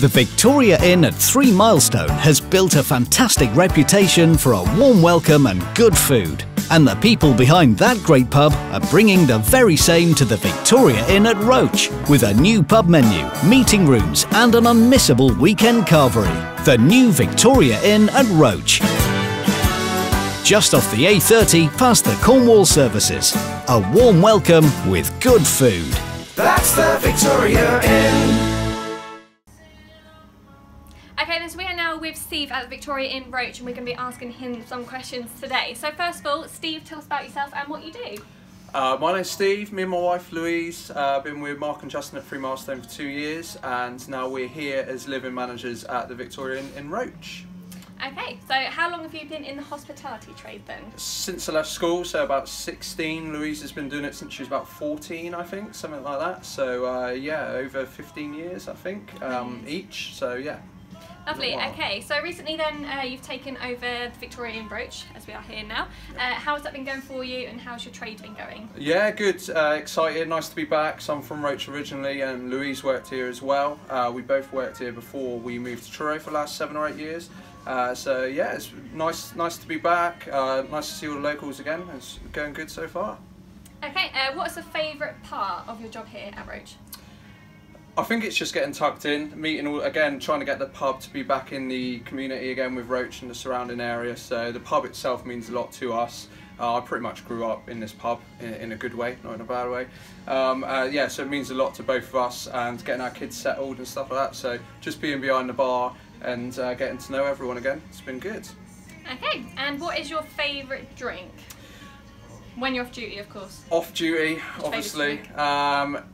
The Victoria Inn at Three Milestone has built a fantastic reputation for a warm welcome and good food. And the people behind that great pub are bringing the very same to the Victoria Inn at Roche, with a new pub menu, meeting rooms and an unmissable weekend carvery. The new Victoria Inn at Roche. Just off the A30 past the Cornwall services. A warm welcome with good food. That's the Victoria Inn. Okay, then so we are now with Steve at the Victoria Inn Roche, and we're going to be asking him some questions today. So first of all, Steve, tell us about yourself and what you do. My name's Steve. Me and my wife Louise, been with Mark and Justin at Three Milestone for 2 years, and now we're here as living managers at the Victoria Inn Roche. Okay, so how long have you been in the hospitality trade then? Since I left school, so about 16. Louise has been doing it since she was about 14, I think, something like that. So yeah, over 15 years, I think, each, so yeah. Lovely. Okay, so recently then you've taken over the Victoria Inn Roche, as we are here now. How has that been going for you, and how's your trade been going? Yeah, good. Excited. Nice to be back. So I'm from Roche originally, and Louise worked here as well. We both worked here before we moved to Truro for the last 7 or 8 years. So yeah, it's nice to be back. Nice to see all the locals again. It's going good so far. Okay, what's the favourite part of your job here at Roche? I think it's just getting tucked in, meeting all again, trying to get the pub to be back in the community again with Roche and the surrounding area. So the pub itself means a lot to us. I pretty much grew up in this pub in a good way, not in a bad way. Yeah, so it means a lot to both of us, and getting our kids settled and stuff like that. So just being behind the bar and getting to know everyone again, it's been good. Okay, and what is your favourite drink? When you're off duty, of course. Off duty, obviously.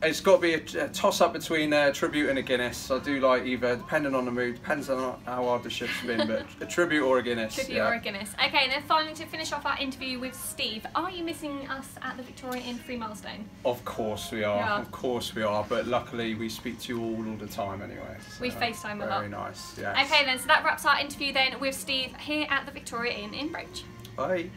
It's got to be a toss-up between a tribute and a Guinness. I do like either, depending on the mood, depends on how hard the shift's been, but a tribute or a Guinness. Tribute or a Guinness. Okay, and then finally, to finish off our interview with Steve, are you missing us at the Victoria Inn Three Milestone? Of course we are. Of course we are, but luckily we speak to you all the time anyway. So we FaceTime a lot. Very nice, yes. Okay then, so that wraps our interview then with Steve here at the Victoria Inn Roche. Bye.